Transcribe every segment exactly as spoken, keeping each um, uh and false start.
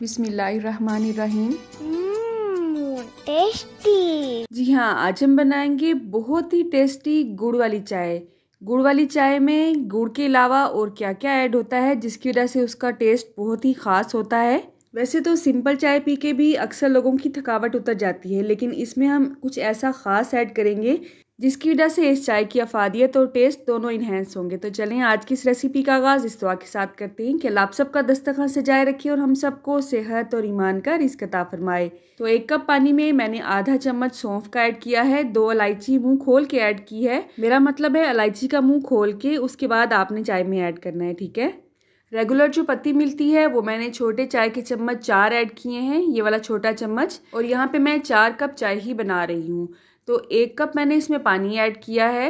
बिस्मिल्लाहिर्रहमानिर्रहीम। mm, tasty. जी हाँ, आज हम बनाएंगे बहुत ही टेस्टी गुड़ वाली चाय। गुड़ वाली चाय में गुड़ के अलावा और क्या क्या ऐड होता है जिसकी वजह से उसका टेस्ट बहुत ही ख़ास होता है। वैसे तो सिंपल चाय पी के भी अक्सर लोगों की थकावट उतर जाती है, लेकिन इसमें हम कुछ ऐसा ख़ास ऐड करेंगे जिसकी वजह से इस चाय की अफादियत और टेस्ट दोनों इन्हेंस होंगे। तो चलें आज की इस रेसिपी का आगाज़ इस दुआ के साथ करते हैं कि अल्लाह आप सबका दस्तरखान सजाए रखे और हम सबको सेहत और ईमान का रिज़्क अता फरमाए। तो एक कप पानी में मैंने आधा चम्मच सौंफ का ऐड किया है, दो इलायची मुँह खोल के ऐड की है। मेरा मतलब है इलायची का मुँह खोल के उसके बाद आपने चाय में ऐड करना है, ठीक है। रेगुलर जो पत्ती मिलती है वो मैंने छोटे चाय के चम्मच चार ऐड किए हैं, ये वाला छोटा चम्मच। और यहाँ पे मैं चार कप चाय ही बना रही हूँ, तो एक कप मैंने इसमें पानी ऐड किया है।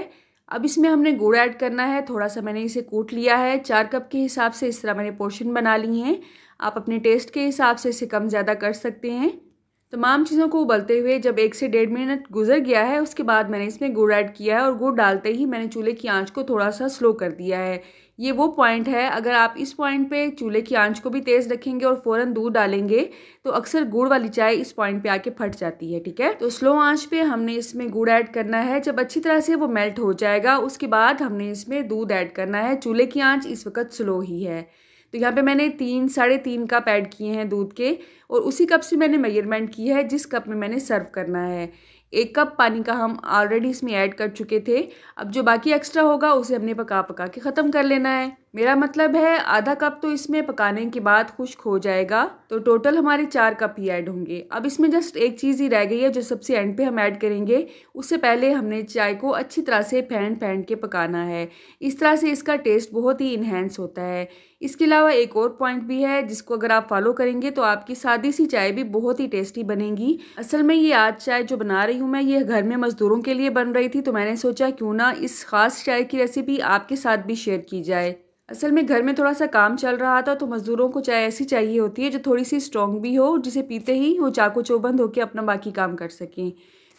अब इसमें हमने गुड़ ऐड करना है, थोड़ा सा मैंने इसे कूट लिया है। चार कप के हिसाब से इस तरह मैंने पोर्शन बना लिए हैं, आप अपने टेस्ट के हिसाब से इसे कम ज़्यादा कर सकते हैं। तमाम चीज़ों को उबलते हुए जब एक से डेढ़ मिनट गुजर गया है उसके बाद मैंने इसमें गुड़ ऐड किया है, और गुड़ डालते ही मैंने चूल्हे की आंच को थोड़ा सा स्लो कर दिया है। ये वो पॉइंट है, अगर आप इस पॉइंट पे चूल्हे की आंच को भी तेज़ रखेंगे और फ़ौरन दूध डालेंगे तो अक्सर गुड़ वाली चाय इस पॉइंट पे आके फट जाती है, ठीक है। तो स्लो आंच पे हमने इसमें गुड़ ऐड करना है। जब अच्छी तरह से वो मेल्ट हो जाएगा उसके बाद हमने इसमें दूध ऐड करना है। चूल्हे की आंच इस वक्त स्लो ही है। तो यहाँ पे मैंने तीन साढ़े तीन कप ऐड किए हैं दूध के, और उसी कप से मैंने मेजरमेंट की है जिस कप में मैंने सर्व करना है। एक कप पानी का हम ऑलरेडी इसमें ऐड कर चुके थे। अब जो बाकी एक्स्ट्रा होगा उसे हमने पका पका के ख़त्म कर लेना है। मेरा मतलब है आधा कप तो इसमें पकाने के बाद खुश्क हो जाएगा, तो टोटल हमारे चार कप ही ऐड होंगे। अब इसमें जस्ट एक चीज़ ही रह गई है जो सबसे एंड पे हम ऐड करेंगे। उससे पहले हमने चाय को अच्छी तरह से फैन फैन के पकाना है, इस तरह से इसका टेस्ट बहुत ही इन्हेंस होता है। इसके अलावा एक और पॉइंट भी है जिसको अगर आप फॉलो करेंगे तो आपकी सादी सी चाय भी बहुत ही टेस्टी बनेगी। असल में ये आज चाय जो बना रही हूँ मैं, ये घर में मज़दूरों के लिए बन रही थी, तो मैंने सोचा क्यों ना इस ख़ास चाय की रेसिपी आपके साथ भी शेयर की जाए। असल में घर में थोड़ा सा काम चल रहा था, तो मज़दूरों को चाय ऐसी चाहिए होती है जो थोड़ी सी स्ट्रॉन्ग भी हो, जिसे पीते ही वो चाकू चौबंद होकर अपना बाकी काम कर सकें।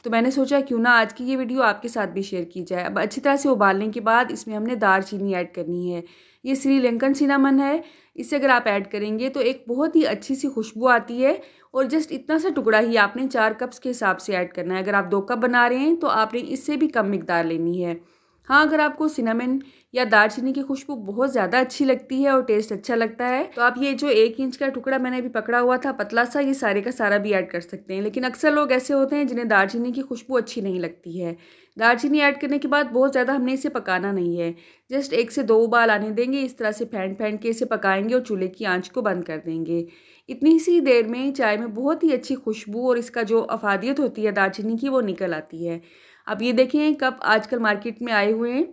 तो मैंने सोचा क्यों ना आज की ये वीडियो आपके साथ भी शेयर की जाए। अब अच्छी तरह से उबालने के बाद इसमें हमने दालचीनी ऐड करनी है, ये श्रीलंकन सिनेमन है। इसे अगर आप ऐड करेंगे तो एक बहुत ही अच्छी सी खुशबू आती है, और जस्ट इतना सा टुकड़ा ही आपने चार कप्स के हिसाब से ऐड करना है। अगर आप दो कप बना रहे हैं तो आपने इससे भी कम मिकदार लेनी है। हाँ, अगर आपको सिनेमन या दालचीनी की खुशबू बहुत ज़्यादा अच्छी लगती है और टेस्ट अच्छा लगता है तो आप ये जो एक इंच का टुकड़ा मैंने अभी पकड़ा हुआ था पतला सा, ये सारे का सारा भी ऐड कर सकते हैं। लेकिन अक्सर लोग ऐसे होते हैं जिन्हें दालचीनी की खुशबू अच्छी नहीं लगती है। दालचीनी ऐड करने के बाद बहुत ज़्यादा हमने इसे पकाना नहीं है, जस्ट एक से दो उबाल आने देंगे। इस तरह से फेंट फेंट के इसे पकाएंगे और चूल्हे की आंच को बंद कर देंगे। इतनी सी देर में चाय में बहुत ही अच्छी खुशबू और इसका जो अफादियत होती है दालचीनी की, वो निकल आती है। अब ये देखें कप आजकल मार्केट में आए हुए हैं,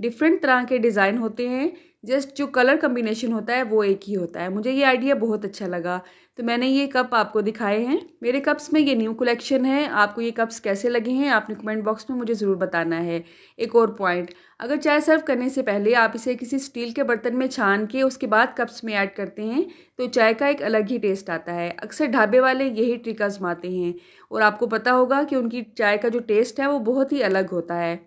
डिफरेंट तरह के डिज़ाइन होते हैं, जस्ट जो कलर कम्बिनेशन होता है वो एक ही होता है। मुझे ये आइडिया बहुत अच्छा लगा, तो मैंने ये कप आपको दिखाए हैं। मेरे कप्स में ये न्यू कलेक्शन है, आपको ये कप्स कैसे लगे हैं आपने कमेंट बॉक्स में मुझे ज़रूर बताना है। एक और पॉइंट, अगर चाय सर्व करने से पहले आप इसे किसी स्टील के बर्तन में छान के उसके बाद कप्स में ऐड करते हैं तो चाय का एक अलग ही टेस्ट आता है। अक्सर ढाबे वाले यही ट्रिक आजमाते हैं, और आपको पता होगा कि उनकी चाय का जो टेस्ट है वो बहुत ही अलग होता है।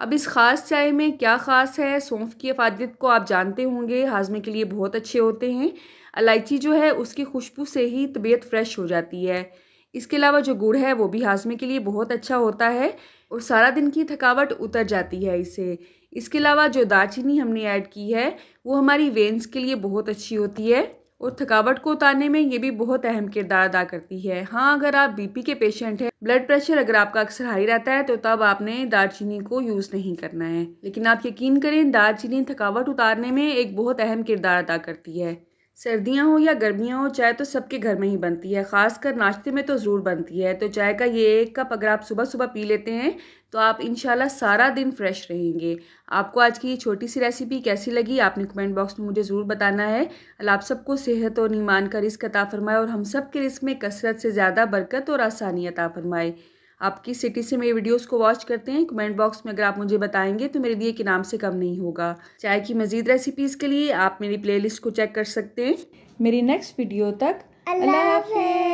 अब इस ख़ास चाय में क्या ख़ास है? सौंफ की अफादियत को आप जानते होंगे, हाजमे के लिए बहुत अच्छे होते हैं। इलायची जो है उसकी खुशबू से ही तबीयत फ्रेश हो जाती है। इसके अलावा जो गुड़ है वो भी हाजमे के लिए बहुत अच्छा होता है और सारा दिन की थकावट उतर जाती है इससे। इसके अलावा जो दालचीनी हमने ऐड की है वो हमारी वेन्स के लिए बहुत अच्छी होती है और थकावट को उतारने में ये भी बहुत अहम किरदार अदा करती है। हाँ, अगर आप बीपी के पेशेंट हैं, ब्लड प्रेशर अगर आपका अक्सर हाई रहता है तो तब आपने दालचीनी को यूज़ नहीं करना है, लेकिन आप यकीन करें दालचीनी थकावट उतारने में एक बहुत अहम किरदार अदा करती है। सर्दियाँ हो या गर्मियाँ हो, चाय तो सबके घर में ही बनती है, ख़ासकर नाश्ते में तो ज़रूर बनती है। तो चाय का ये एक कप अगर आप सुबह सुबह पी लेते हैं तो आप इंशाल्लाह सारा दिन फ्रेश रहेंगे। आपको आज की ये छोटी सी रेसिपी कैसी लगी आपने कमेंट बॉक्स में मुझे ज़रूर बताना है। अल्लाह आप सबको सेहत और ईमान का रिज़्क अता फरमाए और हम सब के रिज़्क में कसरत से ज़्यादा बरकत और आसानी अता फरमाए। आप किस सिटी से मेरी वीडियोस को वॉच करते हैं कमेंट बॉक्स में अगर आप मुझे बताएंगे तो मेरे लिए के नाम से कम नहीं होगा। चाय की मज़ीद रेसिपीज़ के लिए आप मेरी प्लेलिस्ट को चेक कर सकते हैं। मेरी नेक्स्ट वीडियो तक अल्लाह हाफ़िज़।